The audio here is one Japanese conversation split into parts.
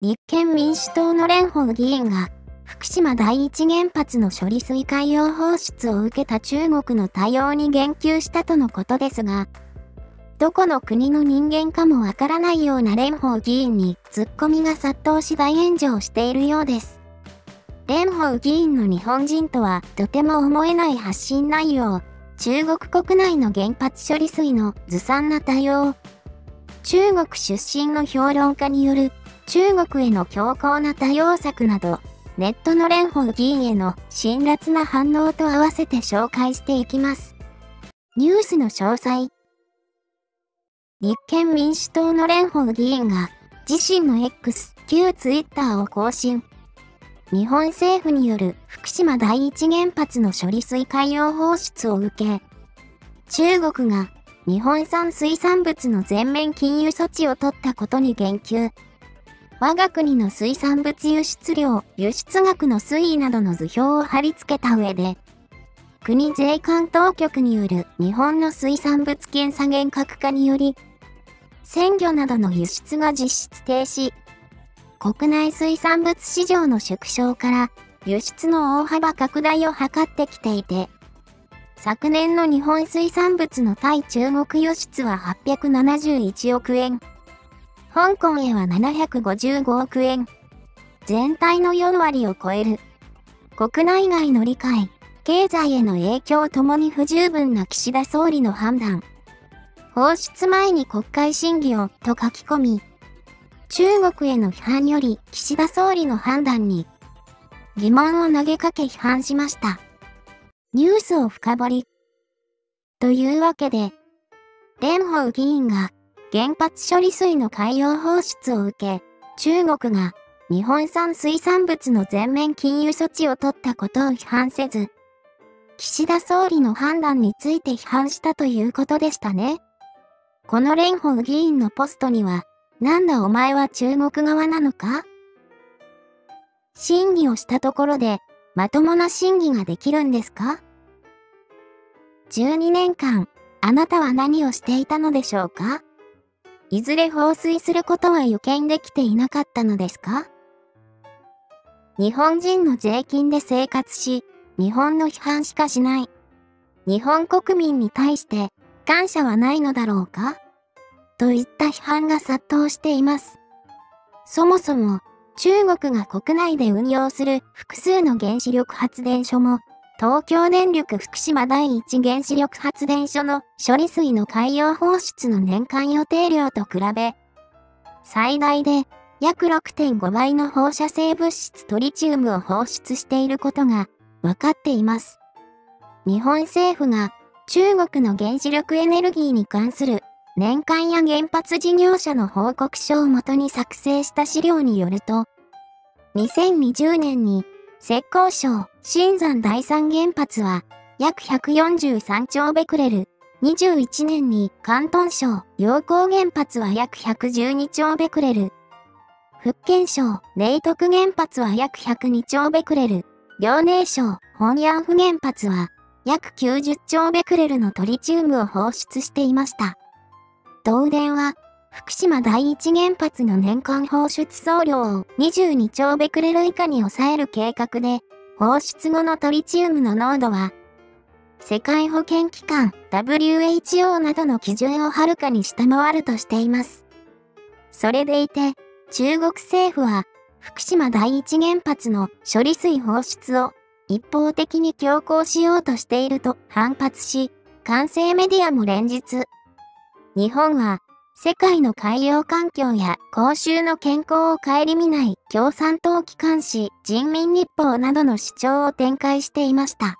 立憲民主党の蓮舫議員が、福島第一原発の処理水海洋放出を受けた中国の対応に言及したとのことですが、どこの国の人間かもわからないような蓮舫議員にツッコミが殺到し大炎上しているようです。蓮舫議員の日本人とはとても思えない発信内容、中国国内の原発処理水のずさんな対応、中国出身の評論家による中国への強硬な対応策など、ネットの蓮舫議員への辛辣な反応と合わせて紹介していきます。ニュースの詳細。立憲民主党の蓮舫議員が自身の X、旧 Twitter を更新。日本政府による福島第一原発の処理水海洋放出を受け、中国が日本産水産物の全面禁輸措置を取ったことに言及。我が国の水産物輸出量、輸出額の推移などの図表を貼り付けた上で、国税関当局による日本の水産物検査厳格化により、鮮魚などの輸出が実質停止。国内水産物市場の縮小から輸出の大幅拡大を図ってきていて、昨年の日本水産物の対中国輸出は871億円。香港へは755億円。全体の4割を超える。国内外の理解、経済への影響ともに不十分な岸田総理の判断。放出前に国会審議をと書き込み、中国への批判より岸田総理の判断に疑問を投げかけ批判しました。ニュースを深掘り。というわけで、蓮舫議員が原発処理水の海洋放出を受け、中国が日本産水産物の全面禁輸措置を取ったことを批判せず、岸田総理の判断について批判したということでしたね。この蓮舫議員のポストには、なんだお前は中国側なのか？審議をしたところで、まともな審議ができるんですか？ 12 年間、あなたは何をしていたのでしょうか？いずれ放水することは予見できていなかったのですか？日本人の税金で生活し、日本の批判しかしない。日本国民に対して、感謝はないのだろうか？といった批判が殺到しています。そもそも、中国が国内で運用する複数の原子力発電所も、東京電力福島第一原子力発電所の処理水の海洋放出の年間予定量と比べ、最大で約 6.5 倍の放射性物質トリチウムを放出していることが分かっています。日本政府が中国の原子力エネルギーに関する年間や原発事業者の報告書をもとに作成した資料によると、2020年に浙江省新山第三原発は約143兆ベクレル、21年に広東省陽江原発は約112兆ベクレル、福建省寧徳原発は約102兆ベクレル、遼寧省本安府原発は約90兆ベクレルのトリチウムを放出していました。東電は、福島第一原発の年間放出総量を22兆ベクレル以下に抑える計画で、放出後のトリチウムの濃度は、世界保健機関 WHO などの基準をはるかに下回るとしています。それでいて、中国政府は、福島第一原発の処理水放出を一方的に強行しようとしていると反発し、関西メディアも連日、日本は世界の海洋環境や公衆の健康を顧みない共産党機関紙人民日報などの主張を展開していました。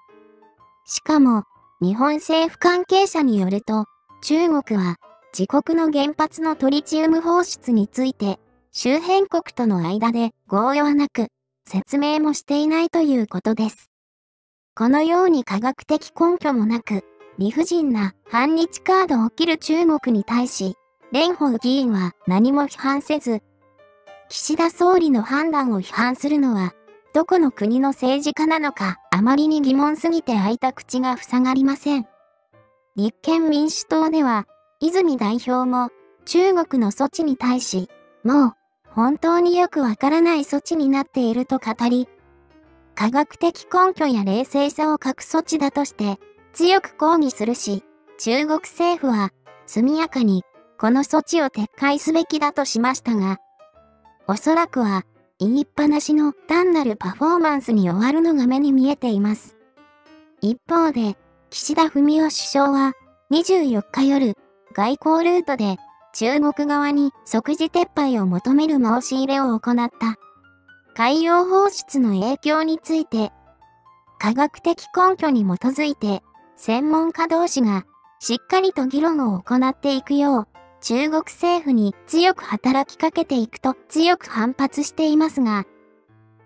しかも日本政府関係者によると中国は自国の原発のトリチウム放出について周辺国との間で合意はなく説明もしていないということです。このように科学的根拠もなく理不尽な反日カードを切る中国に対し、蓮舫議員は何も批判せず、岸田総理の判断を批判するのは、どこの国の政治家なのか、あまりに疑問すぎて開いた口が塞がりません。立憲民主党では、泉代表も中国の措置に対し、もう本当によくわからない措置になっていると語り、科学的根拠や冷静さを欠く措置だとして強く抗議するし、中国政府は速やかにこの措置を撤回すべきだとしましたが、おそらくは言いっぱなしの単なるパフォーマンスに終わるのが目に見えています。一方で、岸田文雄首相は24日夜、外交ルートで中国側に即時撤廃を求める申し入れを行った。海洋放出の影響について、科学的根拠に基づいて、専門家同士がしっかりと議論を行っていくよう、中国政府に強く働きかけていくと強く反発していますが、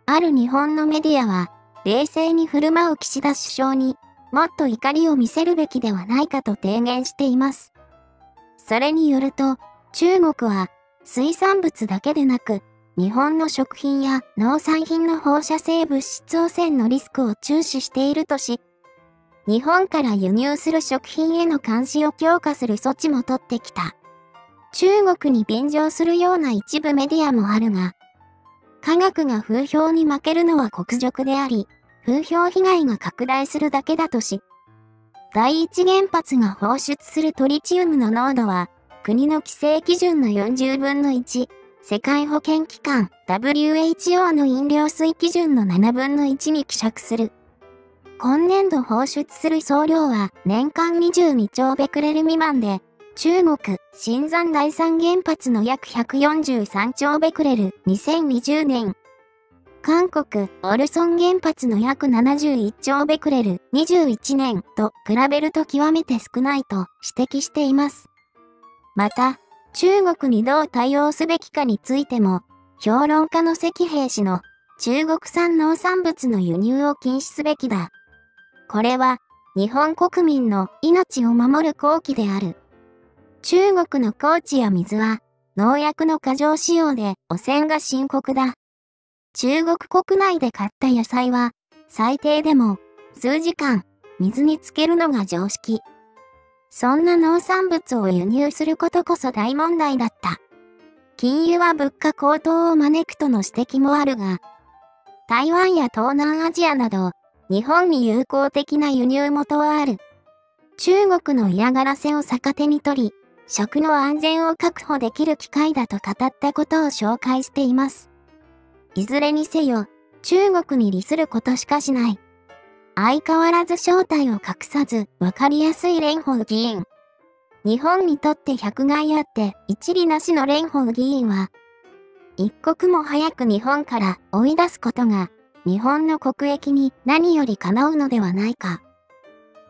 ある日本のメディアは、冷静に振る舞う岸田首相にもっと怒りを見せるべきではないかと提言しています。それによると、中国は水産物だけでなく、日本の食品や農産品の放射性物質汚染のリスクを注視しているとし、日本から輸入する食品への監視を強化する措置も取ってきた。中国に便乗するような一部メディアもあるが、科学が風評に負けるのは国辱であり、風評被害が拡大するだけだとし、第一原発が放出するトリチウムの濃度は、国の規制基準の40分の1、世界保健機関 WHO の飲料水基準の7分の1に希釈する。今年度放出する総量は年間22兆ベクレル未満で、中国、新山第三原発の約143兆ベクレル、2020年。韓国、オルソン原発の約71兆ベクレル、21年と比べると極めて少ないと指摘しています。また、中国にどう対応すべきかについても、評論家の石兵氏の中国産農産物の輸入を禁止すべきだ。これは、日本国民の命を守る好機である。中国の高地や水は農薬の過剰使用で汚染が深刻だ。中国国内で買った野菜は最低でも数時間水につけるのが常識。そんな農産物を輸入することこそ大問題だった。禁輸は物価高騰を招くとの指摘もあるが、台湾や東南アジアなど日本に友好的な輸入元はある。中国の嫌がらせを逆手に取り、食の安全を確保できる機会だと語ったことを紹介しています。いずれにせよ、中国に利することしかしない。相変わらず正体を隠さず、わかりやすい蓮舫議員。日本にとって百害あって一理なしの蓮舫議員は、一刻も早く日本から追い出すことが、日本の国益に何よりかなうのではないか。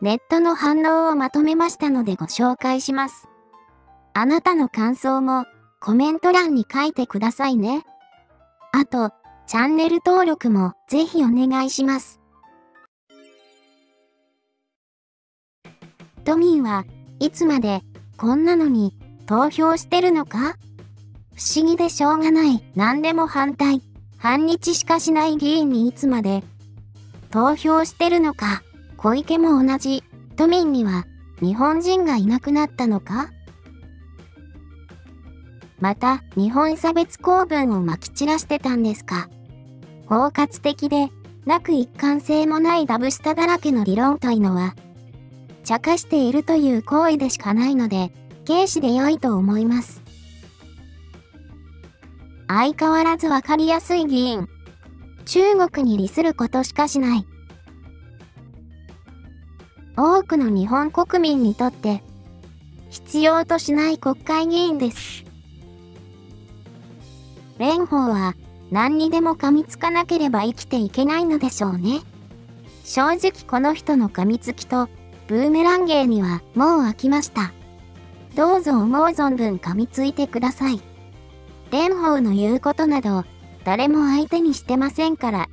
ネットの反応をまとめましたのでご紹介します。あなたの感想もコメント欄に書いてくださいね。あと、チャンネル登録もぜひお願いします。都民はいつまでこんなのに投票してるのか？不思議でしょうがない、何でも反対、反日しかしない議員にいつまで投票してるのか。小池も同じ、都民には日本人がいなくなったのか？また、日本差別構文をまき散らしてたんですか？包括的で、なく一貫性もないダブ下だらけの理論というのは、茶化しているという行為でしかないので、軽視で良いと思います。相変わらずわかりやすい議員。中国に利することしかしない。多くの日本国民にとって必要としない国会議員です。蓮舫は何にでも噛みつかなければ生きていけないのでしょうね。正直この人の噛みつきとブーメラン芸にはもう飽きました。どうぞ思う存分噛みついてください。蓮舫の言うことなど誰も相手にしてませんから。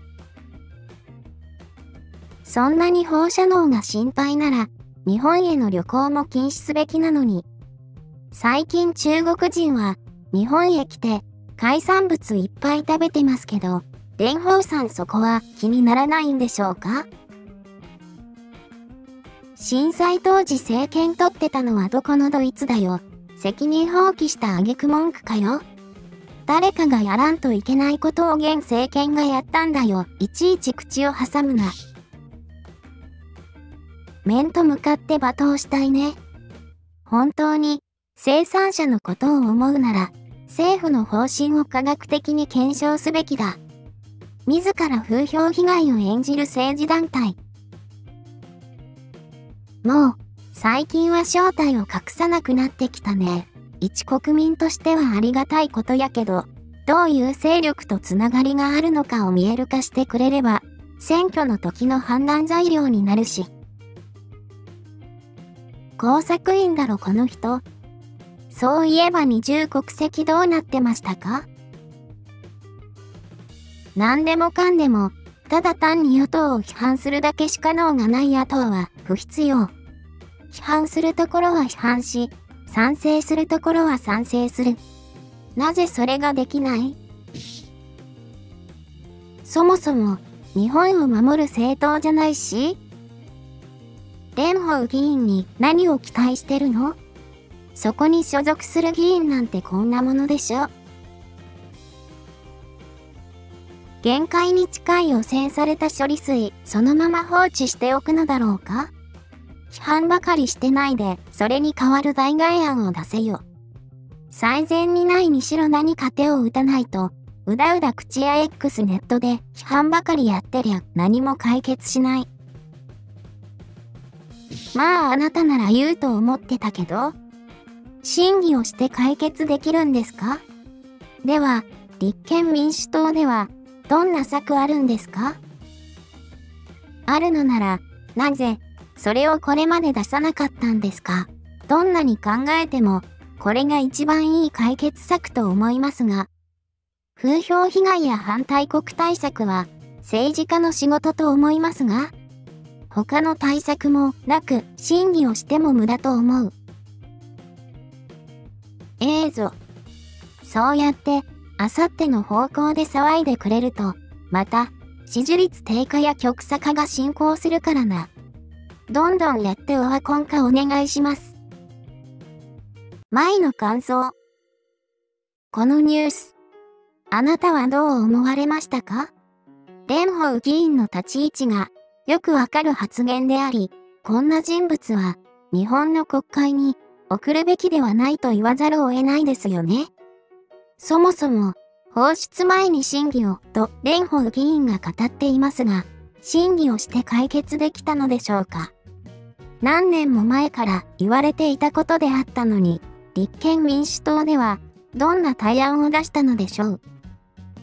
そんなに放射能が心配なら、日本への旅行も禁止すべきなのに。最近中国人は、日本へ来て、海産物いっぱい食べてますけど、蓮舫さんそこは気にならないんでしょうか？震災当時政権取ってたのはどこのどいつだよ。責任放棄した挙句文句かよ。誰かがやらんといけないことを現政権がやったんだよ。いちいち口を挟むな。面と向かって罵倒したいね。本当に、生産者のことを思うなら、政府の方針を科学的に検証すべきだ。自ら風評被害を演じる政治団体。もう、最近は正体を隠さなくなってきたね。一国民としてはありがたいことやけど、どういう勢力とつながりがあるのかを見える化してくれれば、選挙の時の判断材料になるし。工作員だろこの人。そういえば二重国籍どうなってましたか？何でもかんでも、ただ単に与党を批判するだけしか能がない野党は不必要。批判するところは批判し、賛成するところは賛成する。なぜそれができない？そもそも、日本を守る政党じゃないし、蓮舫議員に何を期待してるの？そこに所属する議員なんてこんなものでしょ。限界に近い汚染された処理水そのまま放置しておくのだろうか。批判ばかりしてないでそれに代わる代替案を出せよ。最善にないにしろ何か手を打たないと、うだうだ口や X ネットで批判ばかりやってりゃ何も解決しない。まああなたなら言うと思ってたけど、審議をして解決できるんですか？では、立憲民主党ではどんな策あるんですか？あるのなら、なぜそれをこれまで出さなかったんですか？どんなに考えても、これが一番いい解決策と思いますが、風評被害や反対国対策は政治家の仕事と思いますが、他の対策もなく審議をしても無駄と思う。ええぞ。そうやって、あさっての方向で騒いでくれると、また、支持率低下や極左化が進行するからな。どんどんやってオワコン化お願いします。前の感想。このニュース。あなたはどう思われましたか？蓮舫議員の立ち位置が、よくわかる発言であり、こんな人物は、日本の国会に送るべきではないと言わざるを得ないですよね。そもそも、放出前に審議をと蓮舫議員が語っていますが、審議をして解決できたのでしょうか。何年も前から言われていたことであったのに、立憲民主党では、どんな対案を出したのでしょう。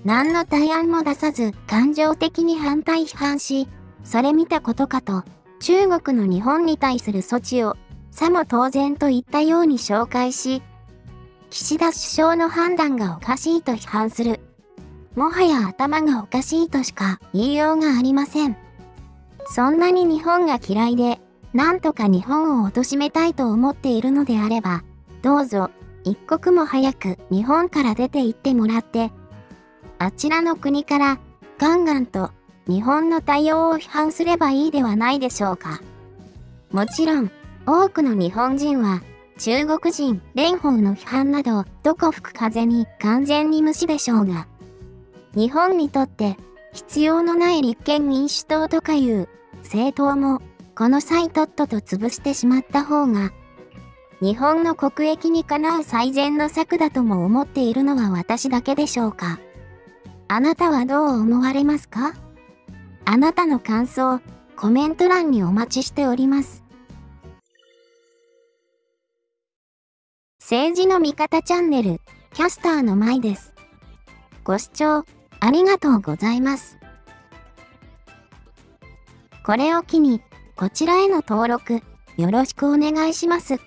何の対案も出さず、感情的に反対批判し、それ見たことかと、中国の日本に対する措置を、さも当然と言ったように紹介し、岸田首相の判断がおかしいと批判する。もはや頭がおかしいとしか言いようがありません。そんなに日本が嫌いで、なんとか日本を貶めたいと思っているのであれば、どうぞ、一刻も早く日本から出て行ってもらって、あちらの国から、ガンガンと、日本の対応を批判すればいいではないでしょうか。もちろん、多くの日本人は、中国人、蓮舫の批判など、どこ吹く風に完全に無視でしょうが、日本にとって、必要のない立憲民主党とかいう、政党も、この際とっとと潰してしまった方が、日本の国益にかなう最善の策だとも思っているのは私だけでしょうか。あなたはどう思われますか？あなたの感想、コメント欄にお待ちしております。政治の味方チャンネル、キャスターのまいです。ご視聴、ありがとうございます。これを機に、こちらへの登録、よろしくお願いします。